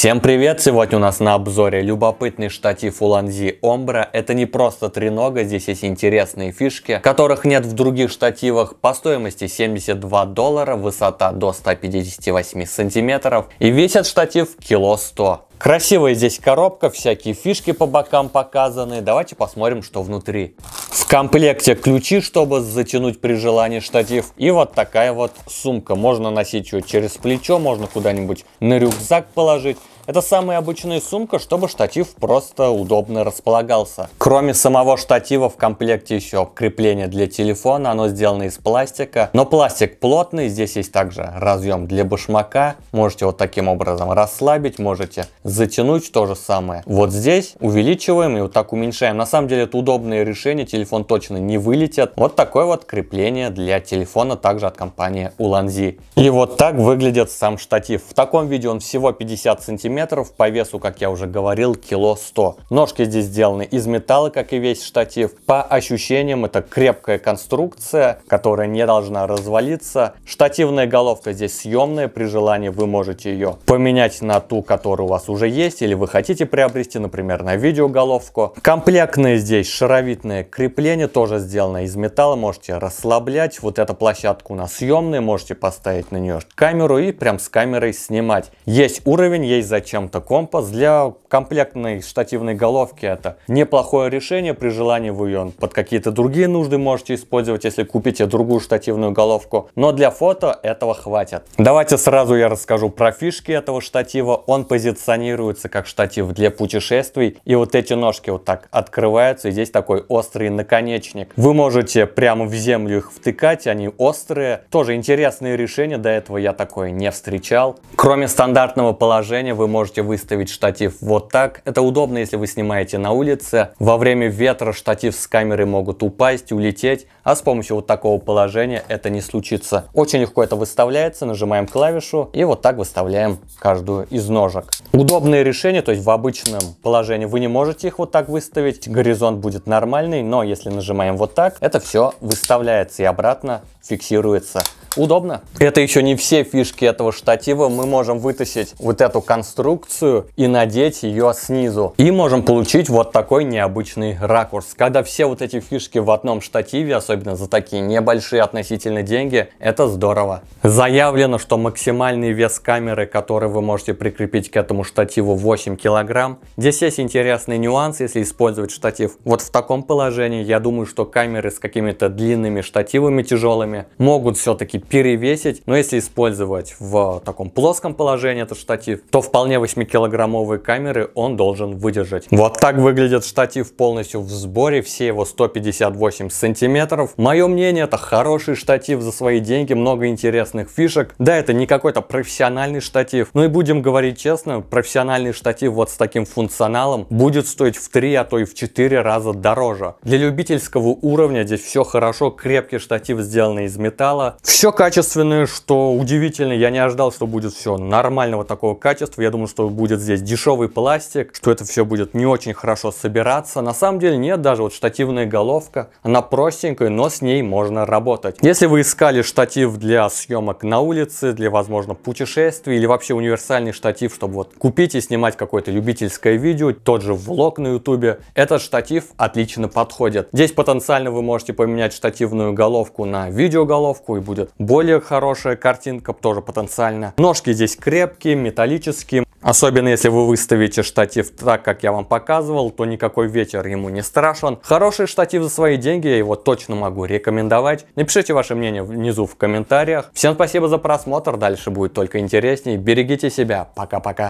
Всем привет! Сегодня у нас на обзоре любопытный штатив Ulanzi Ombra. Это не просто тренога, здесь есть интересные фишки, которых нет в других штативах. По стоимости $72, высота до 158 сантиметров и весит штатив 1,1 кг. Красивая здесь коробка, всякие фишки по бокам показаны. Давайте посмотрим, что внутри. В комплекте ключи, чтобы затянуть при желании штатив. И вот такая вот сумка. Можно носить ее через плечо, можно куда-нибудь на рюкзак положить. Это самая обычная сумка, чтобы штатив просто удобно располагался. Кроме самого штатива в комплекте еще крепление для телефона, оно сделано из пластика. Но пластик плотный, здесь есть также разъем для башмака. Можете вот таким образом расслабить, можете затянуть, то же самое. Вот здесь увеличиваем и вот так уменьшаем. На самом деле это удобное решение, телефон точно не вылетит. Вот такое вот крепление для телефона, также от компании Ulanzi. И вот так выглядит сам штатив. В таком виде он всего 50 сантиметров. По весу, как я уже говорил, 1,1 кг. Ножки здесь сделаны из металла, как и весь штатив. По ощущениям, это крепкая конструкция, которая не должна развалиться. Штативная головка здесь съемная, при желании вы можете ее поменять на ту, которая у вас уже есть, или вы хотите приобрести, например, на видеоголовку. Комплектные здесь шаровидные крепления, тоже сделаны из металла, можете расслаблять. Вот эта площадка у нас съемная, можете поставить на нее камеру и прям с камерой снимать. Есть уровень, есть зачем-то компас. Для комплектной штативной головки это неплохое решение, при желании вы ее под какие-то другие нужды можете использовать, если купите другую штативную головку, но для фото этого хватит. Давайте сразу я расскажу про фишки этого штатива. Он позиционируется как штатив для путешествий, и вот эти ножки вот так открываются, и здесь такой острый наконечник. Вы можете прямо в землю их втыкать, они острые, тоже интересные решения, до этого я такое не встречал. Кроме стандартного положения вы можете выставить штатив вот так. Это удобно, если вы снимаете на улице. Во время ветра штатив с камеры могут упасть, улететь, а с помощью вот такого положения это не случится. Очень легко это выставляется, нажимаем клавишу и вот так выставляем каждую из ножек. Удобное решение, то есть в обычном положении вы не можете их вот так выставить, горизонт будет нормальный, но если нажимаем вот так, это все выставляется и обратно фиксируется. Удобно. Это еще не все фишки этого штатива. Мы можем вытащить вот эту конструкцию и надеть ее снизу. И можем получить вот такой необычный ракурс. Когда все вот эти фишки в одном штативе, особенно за такие небольшие относительно деньги, это здорово. Заявлено, что максимальный вес камеры, который вы можете прикрепить к этому штативу, 8 кг. Здесь есть интересный нюанс, если использовать штатив вот в таком положении. Я думаю, что камеры с какими-то длинными штативами тяжелыми могут все-таки перевесить, но если использовать в таком плоском положении этот штатив, то вполне 8-килограммовые камеры он должен выдержать. Вот так выглядит штатив полностью в сборе, все его 158 сантиметров. Мое мнение, это хороший штатив за свои деньги, много интересных фишек. Да, это не какой-то профессиональный штатив, но и будем говорить честно, профессиональный штатив вот с таким функционалом будет стоить в 3, а то и в 4 раза дороже. Для любительского уровня здесь все хорошо, крепкий штатив, сделанный из металла. Все качественное, что удивительно, я не ожидал, что будет все нормального такого качества. Я думал, что будет здесь дешевый пластик, что это все будет не очень хорошо собираться. На самом деле нет, даже вот штативная головка, она простенькая, но с ней можно работать. Если вы искали штатив для съемок на улице, для, возможно, путешествий или вообще универсальный штатив, чтобы вот купить и снимать какое-то любительское видео, тот же влог на ютубе, этот штатив отлично подходит. Здесь потенциально вы можете поменять штативную головку на видеоголовку, и будет более хорошая картинка тоже потенциально. Ножки здесь крепкие, металлические. Особенно если вы выставите штатив так, как я вам показывал, то никакой ветер ему не страшен. Хороший штатив за свои деньги, я его точно могу рекомендовать. Напишите ваше мнение внизу в комментариях. Всем спасибо за просмотр, дальше будет только интереснее. Берегите себя, пока-пока.